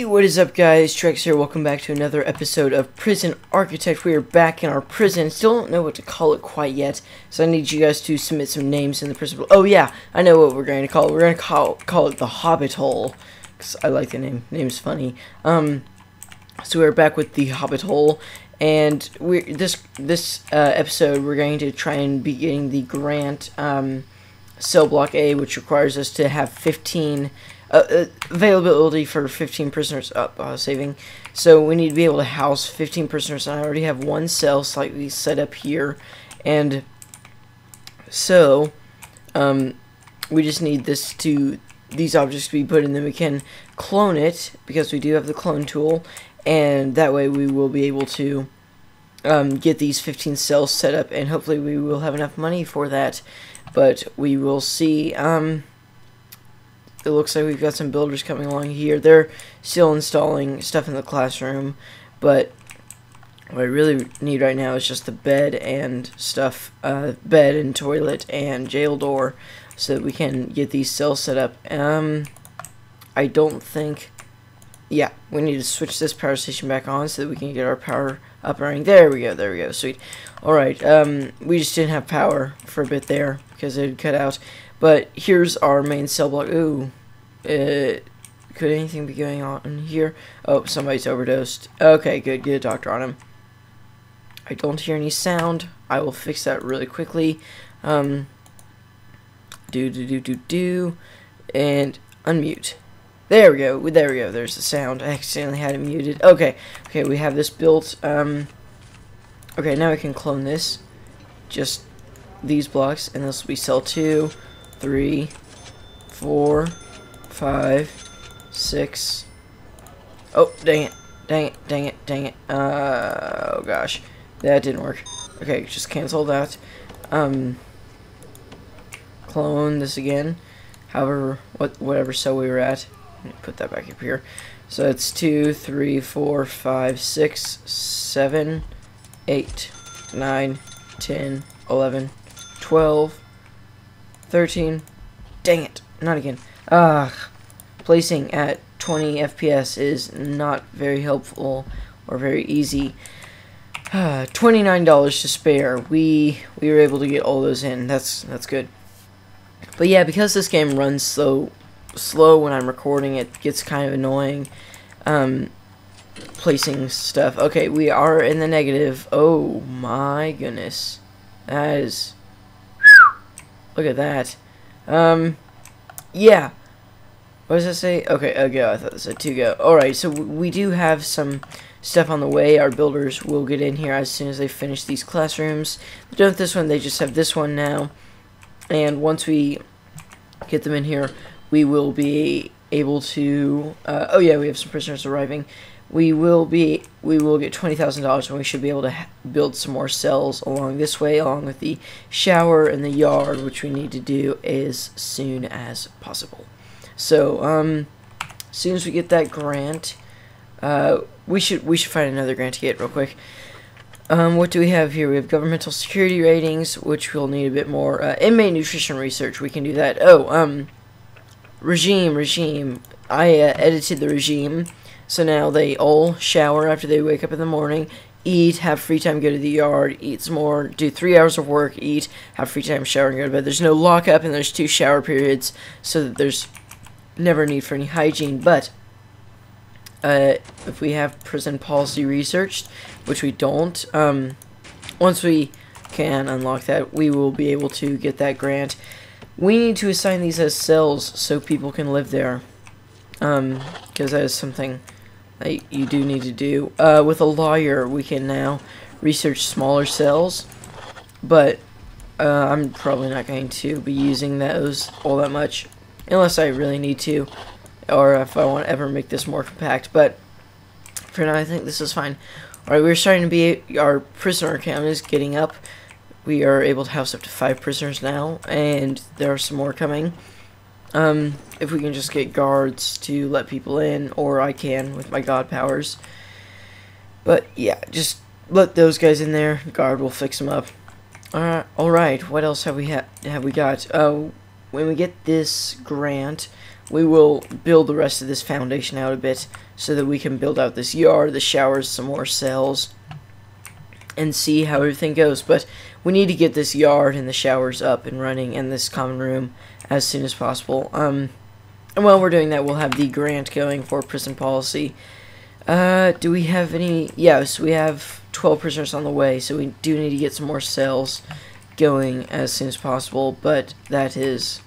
Hey, what is up guys, Trex here, welcome back to another episode of Prison Architect. We are back in our prison, still don't know what to call it quite yet, so I need you guys to submit some names in the prison. Oh yeah, I know what we're going to call it. We're going to call it the Hobbit Hole, because I like the name, name's funny. So we're back with the Hobbit Hole, and this episode we're going to try and be getting the grant, cell block A, which requires us to have 15... availability for 15 prisoners up, saving. So we need to be able to house 15 prisoners, and I already have one cell slightly set up here, and so we just need this to these objects to be put in, then we can clone it because we do have the clone tool, and that way we will be able to get these 15 cells set up, and hopefully we will have enough money for that, but we will see. It looks like we've got some builders coming along here. They're still installing stuff in the classroom, but what I really need right now is just the bed and stuff, bed and toilet and jail door, so that we can get these cells set up. I don't think, yeah, we need to switch this power station back on so that we can get our power up and running. There we go, sweet. Alright, we just didn't have power for a bit there because it had cut out. But here's our main cell block. Ooh, could anything be going on in here? Oh, somebody's overdosed. Okay, good. Get a doctor on him. I don't hear any sound. I will fix that really quickly. And unmute. There we go. There we go. There's the sound. I accidentally had it muted. Okay. Okay, we have this built. Okay, now we can clone this. Just these blocks, and this will be cell 2. 3, 4, 5, 6. Oh, dang it. Dang it, dang it, dang it. Oh, gosh. That didn't work. Okay, just cancel that. Clone this again. However, whatever cell we were at. Let me put that back up here. So it's 2, 3, 4, 5, 6, 7, 8, 9, 10, 11, 12, 13. Dang it. Not again. Ugh. Placing at 20 FPS is not very helpful or very easy. $29 to spare. We were able to get all those in. That's good. But yeah, because this game runs slow when I'm recording, it gets kind of annoying placing stuff. Okay, we are in the negative. Oh my goodness. That is... Look at that. Yeah. What does that say? Okay, a go. I thought it said 2 go. Alright, so we do have some stuff on the way. Our builders will get in here as soon as they finish these classrooms. They don't have this one. They just have this one now. And once we get them in here, we will be able to... oh yeah, we have some prisoners arriving. We will get $20,000, and we should be able to build some more cells along this way, along with the shower and the yard, which we need to do as soon as possible. So, as soon as we get that grant, we should find another grant to get real quick. What do we have here? We have governmental security ratings, which we'll need a bit more. Inmate nutrition research, we can do that. Oh, regime. I edited the regime. So now they all shower after they wake up in the morning, eat, have free time, go to the yard, eat some more, do 3 hours of work, eat, have free time, shower, and go to bed. There's no lockup, and there's 2 shower periods, so that there's never a need for any hygiene. But if we have prison policy researched, which we don't, once we can unlock that, we will be able to get that grant. We need to assign these as cells so people can live there, because that is something... you do need to do. With a lawyer, we can now research smaller cells, but I'm probably not going to be using those all that much, unless I really need to, or if I want to ever make this more compact, but for now I think this is fine. Alright, we're starting to be... our prisoner count is getting up. We are able to house up to 5 prisoners now, and there are some more coming. If we can just get guards to let people in, or I can with my god powers. But yeah, just let those guys in there. Guard will fix them up. All right. What else have we got? When we get this grant, we will build the rest of this foundation out a bit so that we can build out this yard, the showers, some more cells, and see how everything goes. But we need to get this yard and the showers up and running and this common room as soon as possible. And while we're doing that, we'll have the grant going for prison policy. Do we have any? Yes, we have 12 prisoners on the way, so we do need to get some more cells going as soon as possible, but that is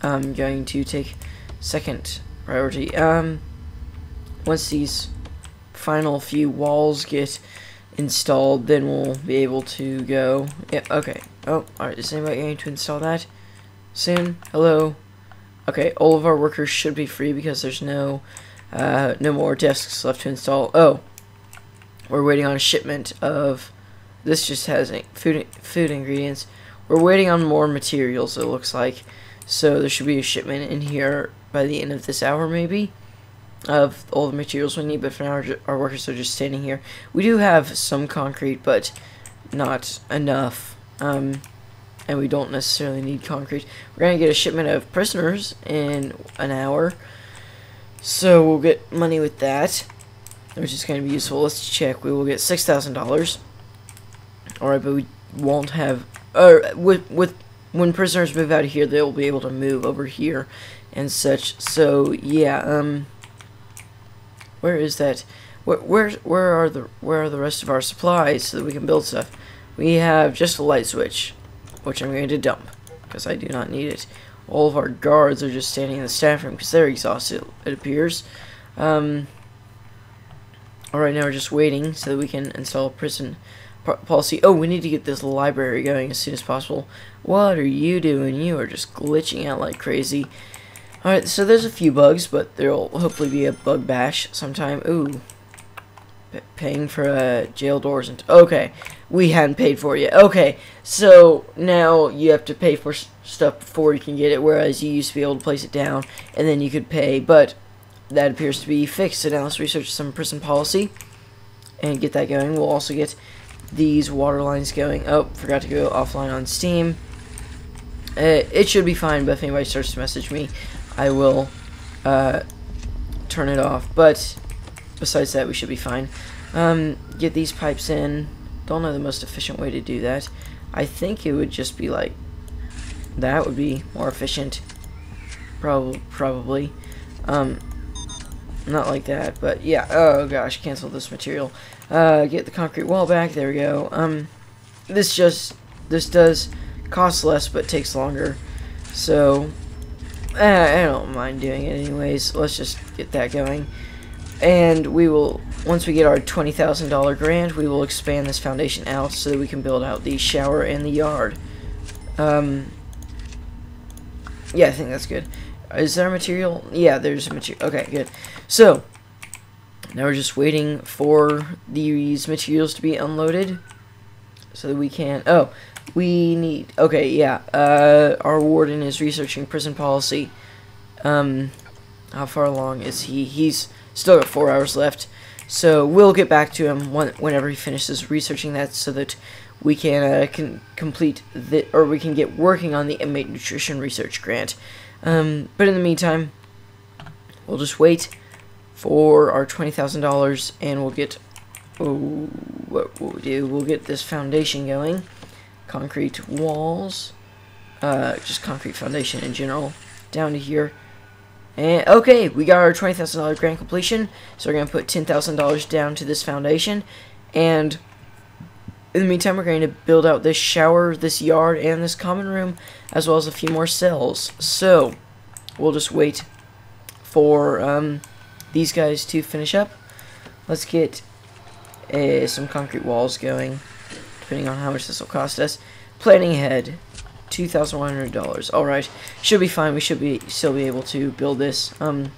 going to take second priority. Once these final few walls get installed, then we'll be able to go. Yeah, okay. Oh, alright, is anybody going to install that soon? Hello? Okay, all of our workers should be free because there's no more desks left to install. Oh, we're waiting on a shipment of, this just has food ingredients. We're waiting on more materials, it looks like. So there should be a shipment in here by the end of this hour, maybe, of all the materials we need. But for now, our workers are just standing here. We do have some concrete, but not enough. And we don't necessarily need concrete. We're going to get a shipment of prisoners in an hour. So we'll get money with that, which is going to be useful. Let's check. We will get $6,000. Alright, but we won't have... when prisoners move out of here, they'll be able to move over here and such. So, yeah, where is that? Where are the rest of our supplies so that we can build stuff? We have just a light switch, which I'm going to dump, because I do not need it. All of our guards are just standing in the staff room because they're exhausted, it appears. Alright, now we're just waiting so that we can install prison policy. Oh, we need to get this library going as soon as possible. What are you doing? You are just glitching out like crazy. Alright, so there's a few bugs, but there'll hopefully be a bug bash sometime. Ooh. Paying for jail doors and... Okay, we hadn't paid for it yet. Okay, so now you have to pay for stuff before you can get it, whereas you used to be able to place it down, and then you could pay, but that appears to be fixed. So now let's research some prison policy and get that going. We'll also get these water lines going. Oh, forgot to go offline on Steam. It should be fine, but if anybody starts to message me, I will turn it off, but... Besides that, we should be fine. Get these pipes in. Don't know the most efficient way to do that. I think it would just be like... That would be more efficient. Probably. Not like that, but yeah. Oh, gosh. Cancel this material. Get the concrete wall back. There we go. This does cost less, but takes longer. So... I don't mind doing it anyways. Let's just get that going. And we will, once we get our $20,000 grant, we will expand this foundation out so that we can build out the shower and the yard. Yeah, I think that's good. Is there a material? Yeah, there's a material. Okay, good. So, now we're just waiting for these materials to be unloaded so that we can, oh, we need, okay, yeah, our warden is researching prison policy. How far along is he? He's still got 4 hours left, so we'll get back to him whenever he finishes researching that, so that we can complete the, or we can get working on the inmate nutrition research grant. But in the meantime, we'll just wait for our $20,000, and we'll get we'll get this foundation going, concrete walls, just concrete foundation in general, down to here. And okay, we got our $20,000 grant completion, so we're going to put $10,000 down to this foundation, and in the meantime we're going to build out this shower, this yard, and this common room, as well as a few more cells. So we'll just wait for these guys to finish up. Let's get some concrete walls going, depending on how much this will cost us. Planning ahead. $2,100. Alright, should be fine. We should be still be able to build this. In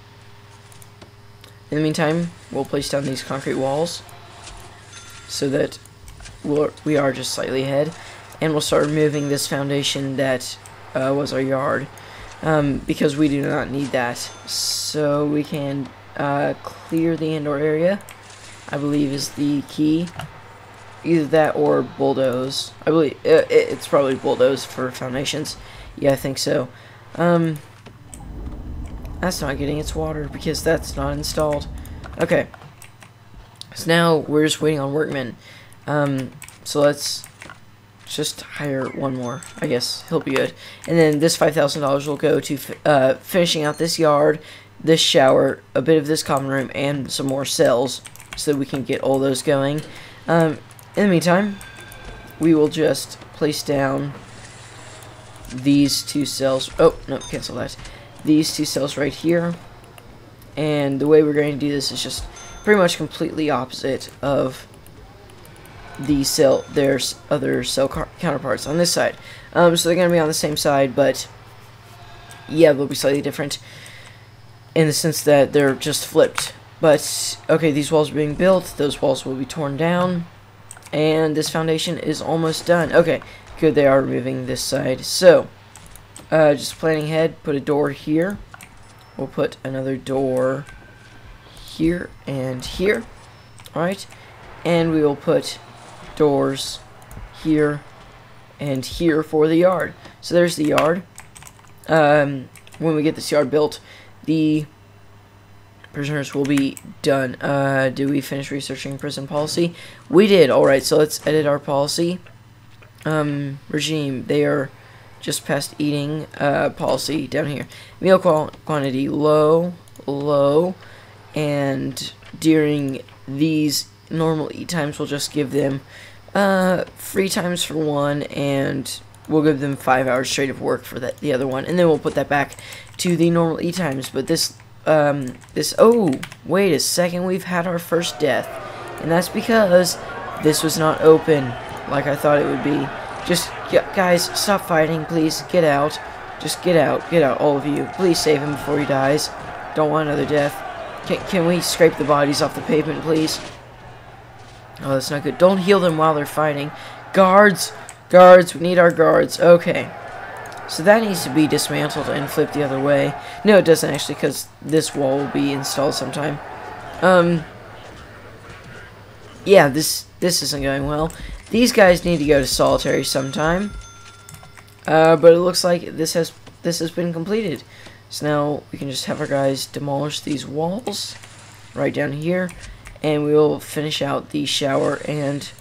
the meantime, we'll place down these concrete walls so that we are just slightly ahead, and we'll start removing this foundation that was our yard, because we do not need that. So we can clear the indoor area, I believe is the key. Either that or bulldoze. I believe it's probably bulldoze for foundations. Yeah, I think so. That's not getting its water because that's not installed. Okay. So now we're just waiting on workmen. So let's just hire one more. I guess he'll be good. And then this $5,000 will go to finishing out this yard, this shower, a bit of this common room, and some more cells so that we can get all those going. In the meantime, we will just place down these two cells. Oh, no, cancel that. These two cells right here. And the way we're going to do this is just pretty much completely opposite of the cell. There's other cell counterparts on this side. So they're going to be on the same side, but yeah, they'll be slightly different in the sense that they're just flipped. But, okay, these walls are being built. Those walls will be torn down. And this foundation is almost done. Okay, good, they are removing this side. So, just planning ahead, put a door here. We'll put another door here and here. Alright, and we will put doors here and here for the yard. So there's the yard. When we get this yard built, the prisoners will be done. Did we finish researching prison policy? We did. Alright, so let's edit our policy. Regime, they are just past eating. Policy, down here. Meal quantity, low. And during these normal eat times, we'll just give them 3 times for one, and we'll give them 5 hours straight of work for that, the other one. And then we'll put that back to the normal eat times, but this... oh, wait a second, we've had our first death, and that's because this was not open like I thought it would be. Just, guys, stop fighting, please, get out, just get out, all of you, please save him before he dies, don't want another death. Can we scrape the bodies off the pavement, please? Oh, that's not good. Don't heal them while they're fighting. Guards, guards, we need our guards, okay. So that needs to be dismantled and flipped the other way. No, it doesn't actually, because this wall will be installed sometime. Yeah, this isn't going well. These guys need to go to solitary sometime. But it looks like this has been completed. So now we can just have our guys demolish these walls right down here, and we will finish out the shower and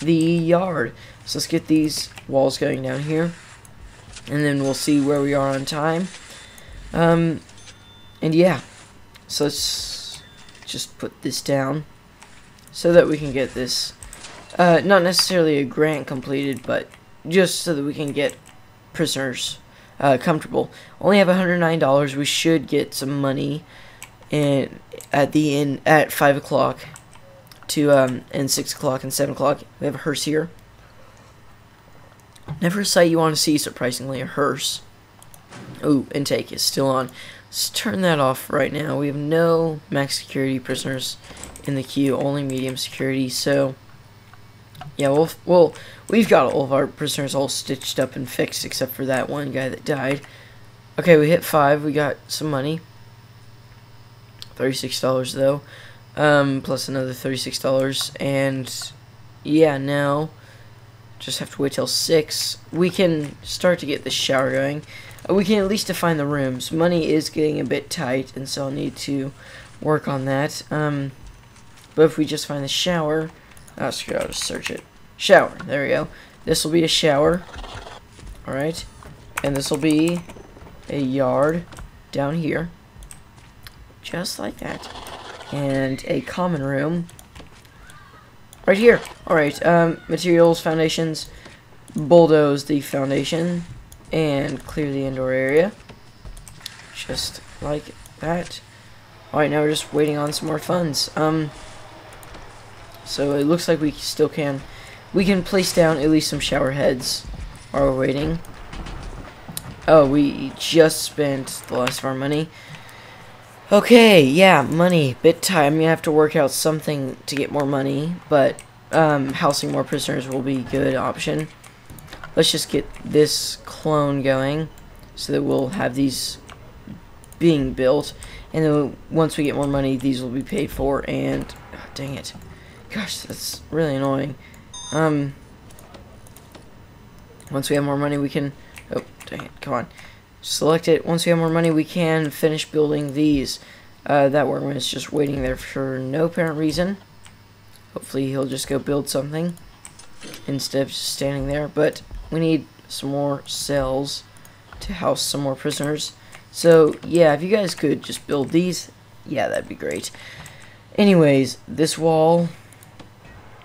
the yard. So let's get these walls going down here. And then we'll see where we are on time. And yeah. So let's just put this down so that we can get this, not necessarily a grant completed, but just so that we can get prisoners comfortable. Only have $109. We should get some money and at the end at 5 o'clock to and 6 o'clock and 7 o'clock. We have a hearse here. Never a sight you want to see, surprisingly, a hearse. Ooh, intake is still on. Let's turn that off right now. We have no max security prisoners in the queue, only medium security. So, yeah, we've got all of our prisoners all stitched up and fixed, except for that one guy that died. Okay, we hit 5. We got some money. $36, though. Plus another $36. And, yeah, now... just have to wait till 6. We can start to get the shower going. We can at least define the rooms. Money is getting a bit tight, and so I'll need to work on that. But if we just find the shower... oh, screw it, I'll just search it. Shower, there we go. This will be a shower. Alright. And this will be a yard down here. Just like that. And a common room. Right here. Alright, materials, foundations, bulldoze the foundation, and clear the indoor area. Just like that. Alright, now we're just waiting on some more funds. So it looks like we still can. We can place down at least some shower heads while we're waiting. Oh, we just spent the last of our money. Okay, yeah, money, bit tight. I'm gonna have to work out something to get more money, but housing more prisoners will be a good option. Let's just get this clone going so that we'll have these being built, and then once we get more money, these will be paid for. And oh, dang it, gosh, that's really annoying. Once we have more money, we can. Oh, dang it, come on. select it. Once we have more money, we can finish building these. That workman is just waiting there for no apparent reason. Hopefully he'll just go build something instead of just standing there. But we need some more cells to house some more prisoners. So yeah, if you guys could just build these, yeah, that'd be great. Anyways, this wall.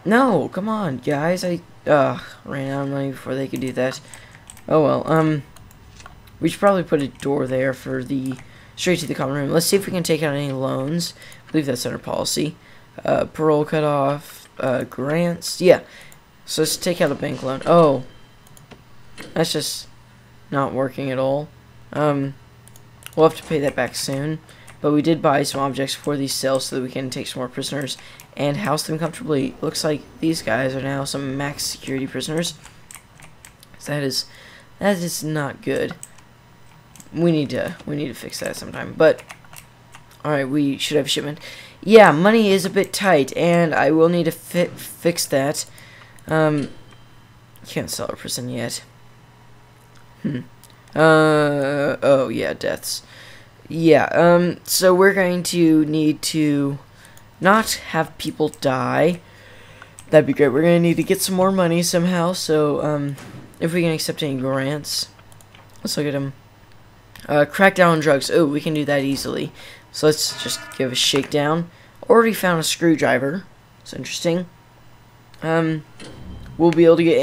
No, come on, guys. I ran out of money before they could do that. Oh well. We should probably put a door there for the straight to the common room. Let's see if we can take out any loans. I believe that's under policy. Parole cut off. Grants. Yeah. So let's take out a bank loan. Oh, that's just not working at all. We'll have to pay that back soon. But we did buy some objects for these cells so that we can take some more prisoners and house them comfortably. Looks like these guys are now some max security prisoners. So that is not good. We need to fix that sometime. But alright, we should have a shipment. Yeah, money is a bit tight, and I will need to fix that. Can't sell a prison yet. Oh yeah, deaths. Yeah, so we're going to need to not have people die. That'd be great. We're going to need to get some more money somehow, so, if we can accept any grants. Let's look at them. Crackdown on drugs. Oh, we can do that easily. So let's just give a shakedown. Already found a screwdriver. It's interesting. We'll be able to get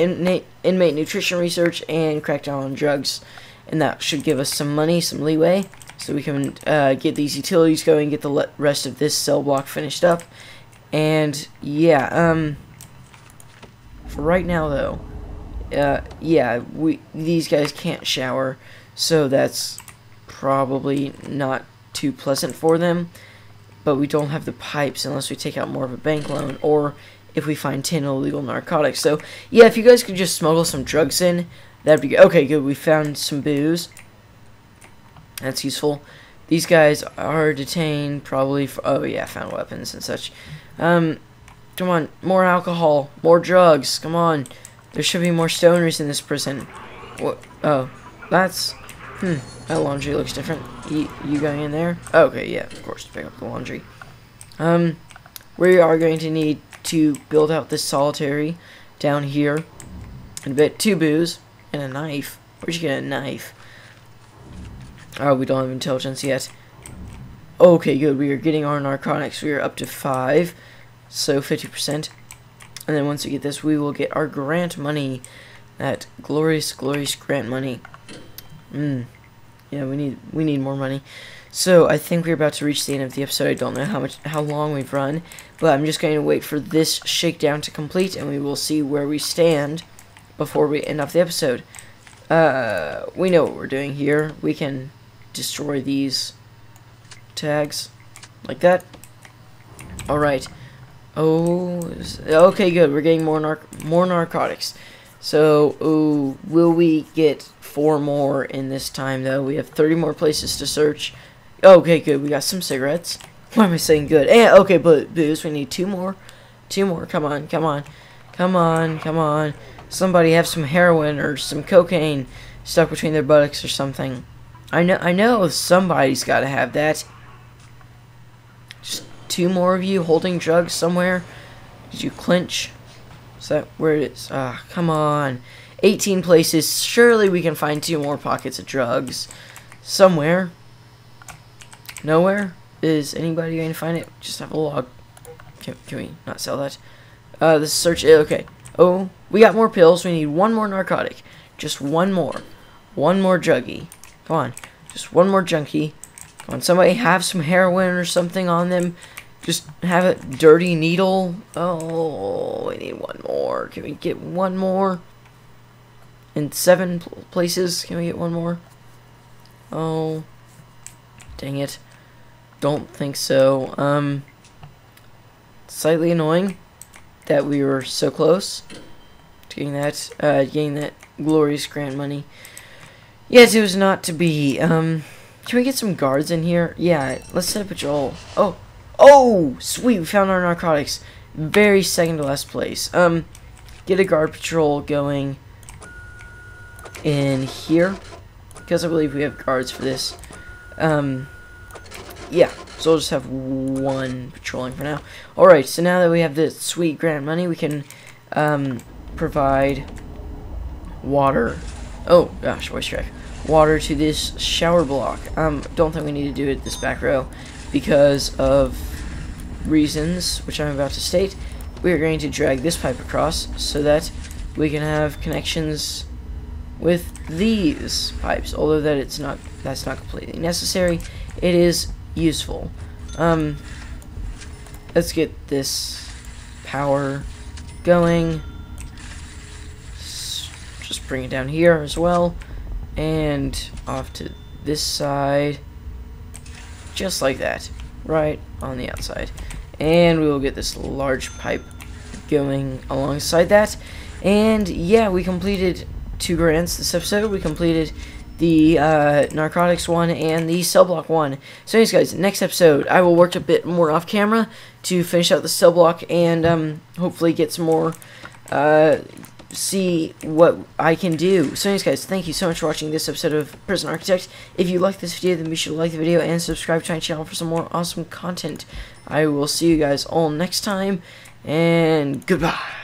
inmate nutrition research and crackdown on drugs. And that should give us some money, some leeway. So we can get these utilities going, get the rest of this cell block finished up. And yeah, for right now though, yeah, these guys can't shower, so that's probably not too pleasant for them. But we don't have the pipes unless we take out more of a bank loan, or if we find 10 illegal narcotics. So yeah, if you guys could just smuggle some drugs in, that'd be good. Okay, good, we found some booze. That's useful. These guys are detained probably for, oh yeah, found weapons and such. Come on, more alcohol, more drugs, come on. There should be more stoners in this prison. What? Oh, that's, that laundry looks different. You going in there? Okay, yeah, of course, to pick up the laundry. We are going to need to build out this solitary down here in a bit. 2 booze and a knife. Where'd you get a knife? Oh, we don't have intelligence yet. Okay, good. We are getting our narcotics. We are up to 5, so 50%. And then once we get this, we will get our grant money. That glorious, glorious grant money. Yeah, we need more money. So I think we're about to reach the end of the episode. I don't know how long we've run, but I'm just going to wait for this shakedown to complete, and we will see where we stand before we end off the episode. We know what we're doing here. We can destroy these tags like that. All right. Oh, okay, good. We're getting more narcotics. So, ooh, will we get 4 more in this time though? We have 30 more places to search. Okay, good. We got some cigarettes. Why am I saying good? And okay, but booze. We need 2 more. 2 more. Come on, come on, come on, come on. Somebody have some heroin or some cocaine stuck between their buttocks or something. I know somebody's got to have that. Just 2 more of you holding drugs somewhere. Did you clinch? Is that where it is? Ah, come on. 18 places. Surely we can find 2 more pockets of drugs somewhere. Nowhere? Is anybody going to find it? Just have a log. Can we not sell that? The search. Okay. Oh, we got more pills. We need 1 more narcotic. Just 1 more. 1 more druggie. Come on. Just 1 more junkie. Come on, somebody have some heroin or something on them. Just have a dirty needle. Oh, we need 1 more. Can we get 1 more? In 7 places, can we get 1 more? Oh, dang it. Don't think so. Slightly annoying that we were so close to getting that glorious grant money. Yes, it was not to be. Can we get some guards in here? Yeah, let's set a patrol. Oh, sweet, we found our narcotics. Very second to last place. Get a guard patrol going in here. because I believe we have guards for this. Yeah, so I'll just have one patrolling for now. Alright, so now that we have this sweet grant money, we can provide water. Oh, gosh, voice track. Water to this shower block. Don't think we need to do it this back row because of reasons which I'm about to state. We are going to drag this pipe across so that we can have connections with these pipes, although that's not completely necessary. It is useful. Let's get this power going. Just bring it down here as well, and off to this side, just like that, right on the outside. And we will get this large pipe going alongside that. And yeah, we completed 2 grants this episode. We completed the narcotics one and the cell block one. So anyways, guys, next episode I will work a bit more off camera to finish out the cell block and hopefully get some more, see what I can do. So anyways, guys, thank you so much for watching this episode of Prison Architect. If you like this video, then be sure to like the video and subscribe to my channel for some more awesome content. I will see you guys all next time, and goodbye.